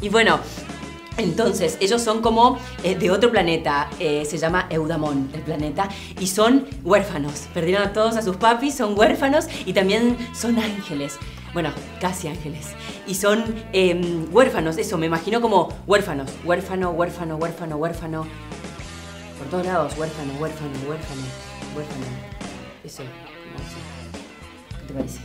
Y bueno, entonces ellos son como de otro planeta, se llama Eudamón el planeta, y son huérfanos, perdieron a todos a sus papis, son huérfanos y también son ángeles, bueno, casi ángeles, y son huérfanos, eso, me imagino como huérfanos, huérfano, huérfano, huérfano, huérfano, por todos lados, huérfano, huérfano, huérfano, huérfano, eso, ¿qué te parece?